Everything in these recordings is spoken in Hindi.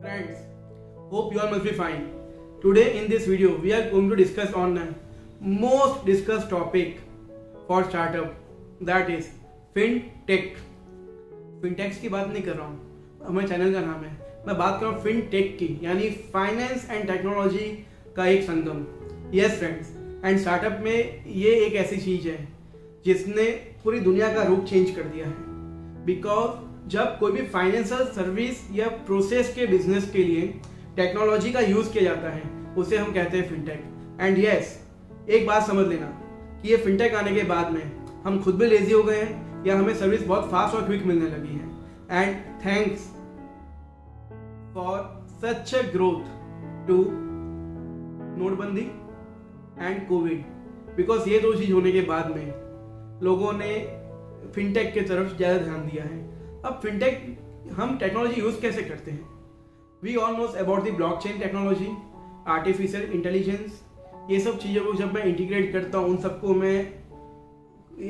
Friends, hope you all must be fine. Today in this video, we are going to discuss on the most discussed topic for startup, that is fintech. Fintech की बात नहीं कर रहा हूँ, हमारे चैनल का नाम है, मैं बात कर रहा हूँ fintech की, यानी फाइनेंस एंड टेक्नोलॉजी का एक संगम. Yes friends, एंड स्टार्टअप में ये एक ऐसी चीज़ है जिसने पूरी दुनिया का रूप चेंज कर दिया है, बिकॉज जब कोई भी फाइनेंशियल सर्विस या प्रोसेस के बिजनेस के लिए टेक्नोलॉजी का यूज़ किया जाता है उसे हम कहते हैं फिनटेक. एंड यस, एक बात समझ लेना कि ये फिनटेक आने के बाद में हम खुद भी लेजी हो गए हैं या हमें सर्विस बहुत फास्ट और क्विक मिलने लगी है. And thanks for such a growth to नोटबंदी एंड कोविड, बिकॉज ये दो चीज़ होने के बाद में लोगों ने फिनटेक के तरफ ज़्यादा ध्यान दिया है. अब फिनटेक हम टेक्नोलॉजी यूज़ कैसे करते हैं? We almost about the blockchain technology, artificial intelligence, ये सब चीज़ों को जब मैं इंटीग्रेट करता हूँ, उन सबको मैं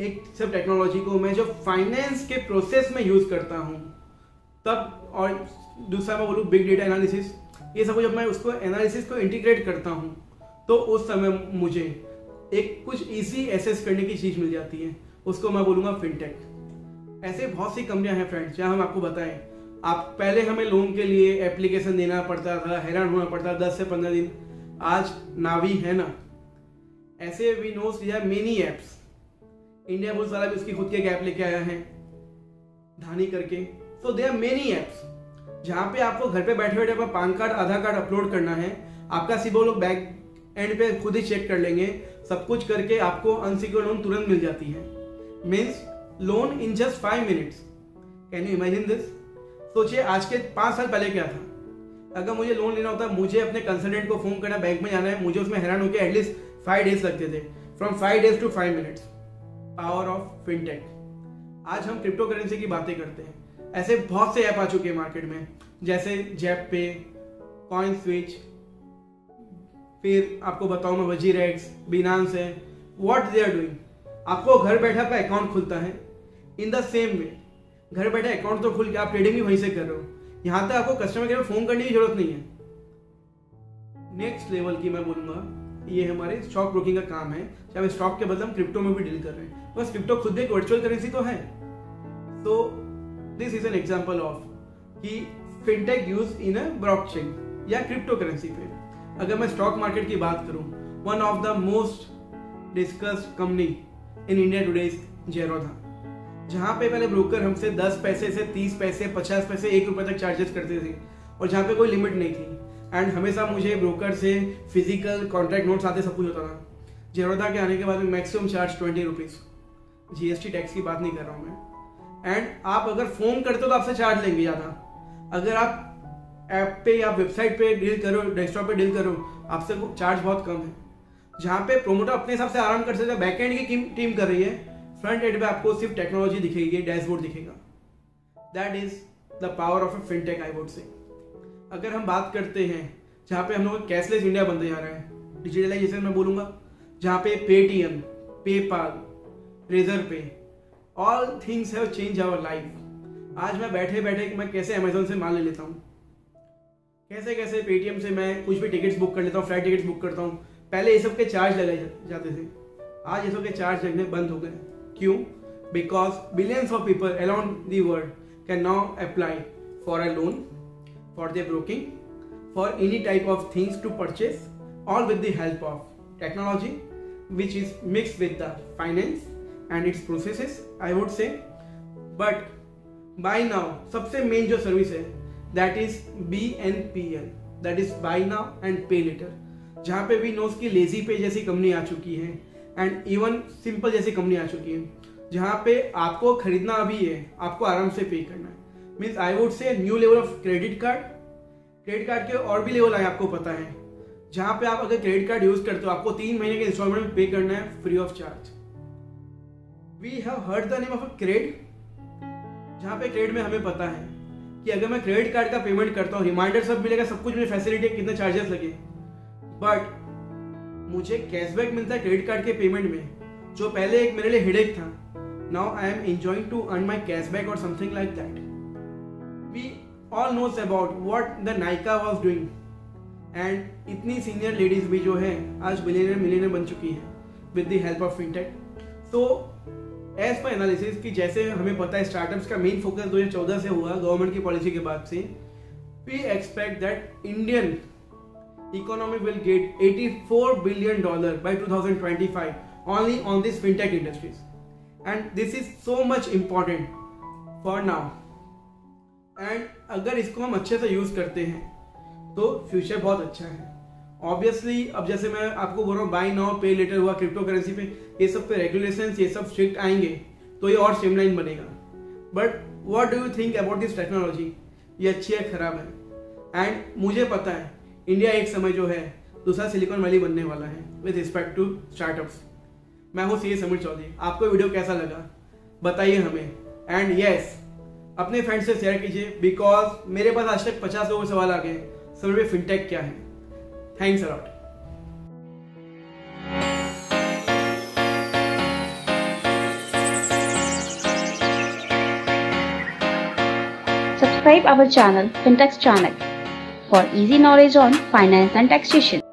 एक सब टेक्नोलॉजी को मैं जब फाइनेंस के प्रोसेस में यूज़ करता हूँ तब, और दूसरा मैं बोलूँ बिग डेटा एनालिसिस, ये सबको जब मैं उसको एनालिसिस को इंटीग्रेट करता हूँ तो उस समय मुझे एक कुछ ईजी एसेस करने की चीज़ मिल जाती है, उसको मैं बोलूँगा फिनटेक. ऐसे बहुत सी कंपनियां हैं फ्रेंड्स जहां हम आपको बताएं, आप पहले हमें लोन के लिए एप्लीकेशन देना पड़ता था, हैरान होना पड़ता 10 से 15 दिन, आज नावी है ना. ऐसे we know many apps, India bulls वाला भी उसकी खुद की एक ऐप लेके आया है धानी करके. So they are many apps जहाँ पे आपको घर पे बैठे बैठे अपना पान कार्ड, आधार कार्ड अपलोड करना है, आपका सीबो लोग बैक एंड पे खुद ही चेक कर लेंगे, सब कुछ करके आपको अनसिक्योर्ड लोन तुरंत मिल जाती है, means loan in just 5 minutes. Can you imagine this? सोचिए आज के 5 साल पहले क्या था. अगर मुझे लोन लेना होता, मुझे अपने कंसल्टेंट को फोन करना, बैंक में जाना है, मुझे उसमें हैरान होकर एटलीस्ट 5 डेज लगते थे, from 5 days to 5 minutes. Power of fintech. आज हम क्रिप्टो करेंसी की बातें करते हैं. ऐसे बहुत से ऐप आ चुके हैं मार्केट में, जैसे जैप पे, कॉइन स्विच, फिर आपको बताऊँ मैं वजीरेक्स, बिनांस है. वॉट दे आर डूइंग, आपको घर बैठे आपका अकाउंट खुलता है. इन द सेम वे घर बैठे अकाउंट तो खुल गया, आप ट्रेडिंग भी वहीं से कर रहे हो, यहाँ तक आपको कस्टमर केयर में फोन करने की जरूरत नहीं है. नेक्स्ट लेवल की मैं बोलूँगा ये हमारे स्टॉक ब्रोकिंग का काम है, चाहे स्टॉक के बदले हम क्रिप्टो में भी डील कर रहे हैं. बस क्रिप्टो खुद एक वर्चुअल करेंसी तो है. So this is an example of कि fintech use in a blockchain या क्रिप्टो करेंसी पे. अगर मैं स्टॉक मार्केट की बात करूँ, one of the most discussed company in India today is Zerodha, जहाँ पे पहले ब्रोकर हमसे 10 पैसे से 30 पैसे 50 पैसे 1 रुपये तक चार्जेस करते थे और जहाँ पे कोई लिमिट नहीं थी. एंड हमेशा मुझे ब्रोकर से फिजिकल कॉन्ट्रैक्ट नोट्स आते, सब कुछ होता था. ज़ेरोधा के आने के बाद में maximum charge 20 rupees, GST tax की बात नहीं कर रहा हूँ मैं. एंड आप अगर फ़ोन करते हो तो आपसे चार्ज लेंगे ज़्यादा, अगर आप ऐप पे या वेबसाइट पे डील करो, डेस्कटॉप पे डील करो, आपसे चार्ज बहुत कम है. जहाँ पे प्रोमोटर अपने हिसाब से आराम कर सकते हैं, बैक एंड की टीम कर रही है, फ्रंट एंड पे आपको सिर्फ टेक्नोलॉजी दिखेगी, डैशबोर्ड दिखेगा. That is the power of a fintech I would say. अगर हम बात करते हैं जहाँ पे हम लोग कैशलेस इंडिया बनते जा रहे हैं, डिजिटलाइजेशन में बोलूँगा, जहाँ पे Paytm, PayPal, Razorpay, all things have change our life. आज मैं बैठे बैठे मैं कैसे अमेजोन से माल ले लेता हूँ, कैसे कैसे पेटीएम से मैं कुछ भी टिकट्स बुक कर लेता हूँ, फ्लाइट टिकट्स बुक करता हूँ. पहले ये सब के चार्ज लगाए जाते थे, आज ये सब के चार्ज लगने बंद हो गए. क्यों? Because billions of people around the world can now apply for a loan, for the broking, for any type of things to purchase, all with the help of technology which is mix with the finance and its processes I would say. But buy now सबसे मेन जो सर्विस है that is BNPL, that is buy now and pay later, जहाँ पे वी नोस की लेजी पे जैसी कंपनी आ चुकी है एंड इवन सिंपल जैसी कंपनी आ चुकी है, जहाँ पे आपको खरीदना अभी है, आपको आराम से पे करना है. Means I would say new level of credit card. Credit card के और भी लेवल आए, आपको पता है, जहाँ पे आप अगर क्रेडिट कार्ड यूज करते हो आपको 3 महीने के इंस्टॉलमेंट में पे करना है free of charge. We have heard the name of a crate, जहाँ पे क्रेड में हमें पता है कि अगर मैं क्रेडिट कार्ड का पेमेंट करता हूँ रिमाइंडर सब मिलेगा, सब कुछ मेरी फैसिलिटी, कितने चार्जेस लगे. बट मुझे कैशबैक मिलता है क्रेडिट कार्ड के पेमेंट में, जो पहले एक मेरे लिए हेडेक था. Now I am enjoying to earn my cashback और something like that. We all knows about what the Nykaa was doing and इतनी senior ladies भी जो है आज billionaire बन चुकी हैं with the help of fintech. So as per analysis कि जैसे हमें पता है startups का main focus 2014 से हुआ government की policy के बाद से, we expect that Indian economy will get $84 billion by 2025 only on this fintech industries, and this is so much important for now. And अगर इसको हम अच्छे से यूज़ करते हैं तो फ्यूचर बहुत अच्छा है. ऑब्वियसली अब जैसे मैं आपको बोल रहा हूँ बाय नाउ पे लेटर हुआ, क्रिप्टो करेंसी पे ये सब पे रेगुलेशंस ये सब स्ट्रिक्ट आएंगे तो ये और स्ट्रीमलाइन बनेगा. But what do you think about this technology, ये अच्छी है खराब है? एंड मुझे पता है इंडिया एक समय जो है दूसरा सिलिकॉन वैली बनने वाला है विद रिस्पेक्ट टू स्टार्टअप्स. मैं हूँ सीए समीर चौधरी. आपको वीडियो कैसा लगा बताइए हमें, एंड यस अपने फ्रेंड्स से शेयर कीजिए बिकॉज मेरे पास आज तक 50 लोगों के सवाल आ गए समीर भाई फिनटेक क्या है. Thanks a lot. Subscribe our channel Fintech Channel for easy knowledge on finance and taxation.